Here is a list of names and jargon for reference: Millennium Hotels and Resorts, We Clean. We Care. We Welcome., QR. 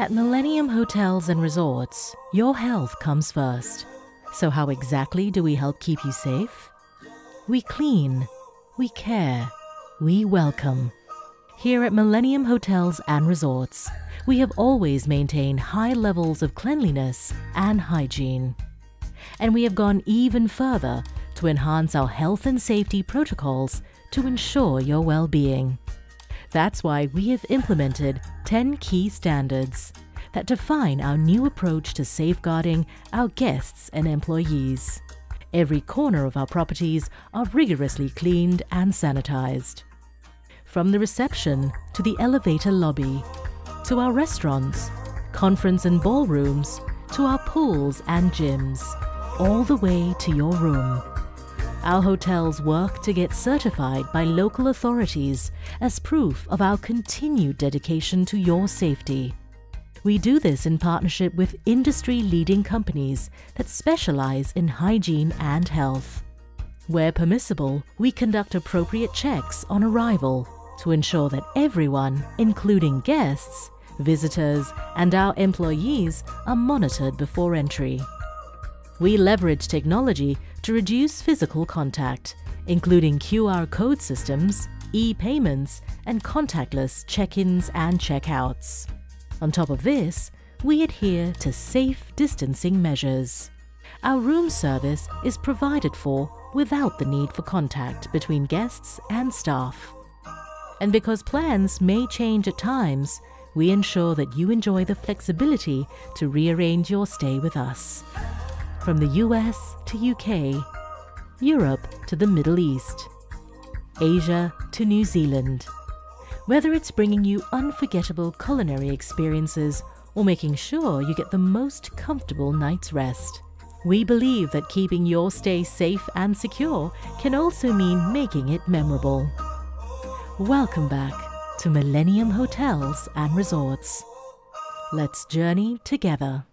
At Millennium Hotels and Resorts, your health comes first. So how exactly do we help keep you safe? We clean, we care, we welcome. Here at Millennium Hotels and Resorts, we have always maintained high levels of cleanliness and hygiene. And we have gone even further to enhance our health and safety protocols to ensure your well-being. That's why we have implemented 10 key standards that define our new approach to safeguarding our guests and employees. Every corner of our properties are rigorously cleaned and sanitized. From the reception to the elevator lobby, to our restaurants, conference and ballrooms, to our pools and gyms, all the way to your room. Our hotels work to get certified by local authorities as proof of our continued dedication to your safety. We do this in partnership with industry-leading companies that specialize in hygiene and health. Where permissible, we conduct appropriate checks on arrival to ensure that everyone, including guests, visitors, and our employees, are monitored before entry. We leverage technology to reduce physical contact, including QR code systems, e-payments, and contactless check-ins and check-outs. On top of this, we adhere to safe distancing measures. Our room service is provided for without the need for contact between guests and staff. And because plans may change at times, we ensure that you enjoy the flexibility to rearrange your stay with us. From the US to UK, Europe to the Middle East, Asia to New Zealand. Whether it's bringing you unforgettable culinary experiences or making sure you get the most comfortable night's rest, we believe that keeping your stay safe and secure can also mean making it memorable. Welcome back to Millennium Hotels and Resorts. Let's journey together.